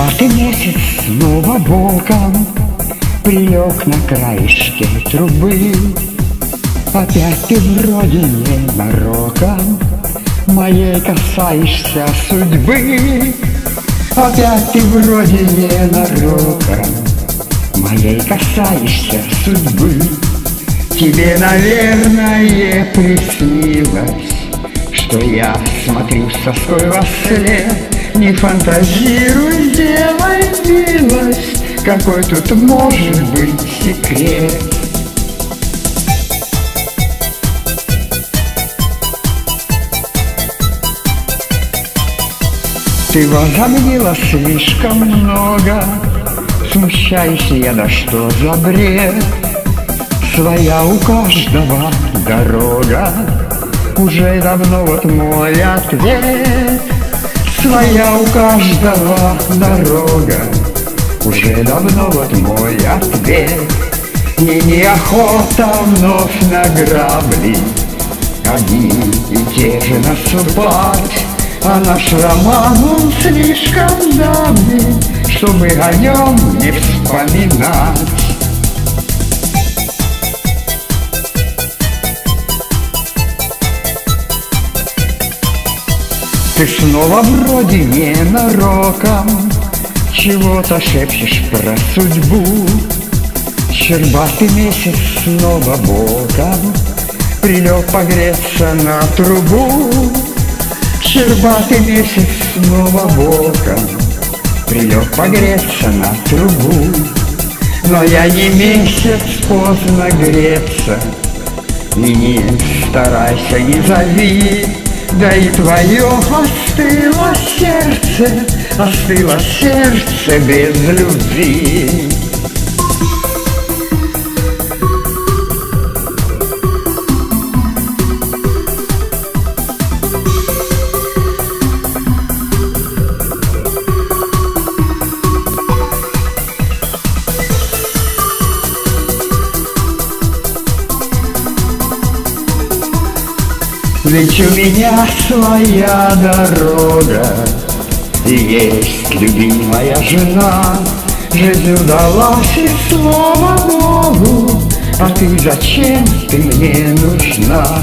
Горбатый месяц снова боком прилег на краешке трубы. Опять ты вроде не нароком моей касаешься судьбы. Опять ты вроде не нароком моей касаешься судьбы. Тебе, наверное, приснилось, что я смотрю соской во след. Не фантазируй, делай милость, какой тут может быть секрет? Ты возомнила слишком много, смущаешься я да что за бред? Своя у каждого дорога, уже давно вот мой ответ. Своя у каждого дорога, уже давно вот мой ответ. Мне неохота вновь на грабли одни и те же наступать, а наш роман он слишком давний, чтобы о нем не вспоминать. Ты снова вроде ненароком чего-то шепчешь про судьбу. Щербатый месяц снова боком прилег погреться на трубу. Щербатый месяц снова боком прилег погреться на трубу. Но я не месяц, поздно греться, и не старайся, не зови. Да и твое остыло сердце без любви. Ведь у меня своя дорога, и есть любимая жена. Жизнь удалась и слава Богу, а ты зачем ты мне нужна?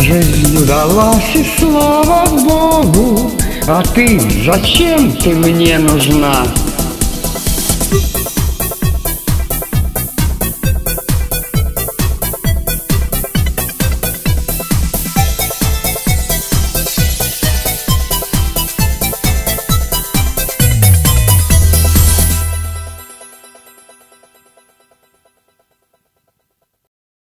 Жизнь удалась и слава Богу, а ты зачем ты мне нужна?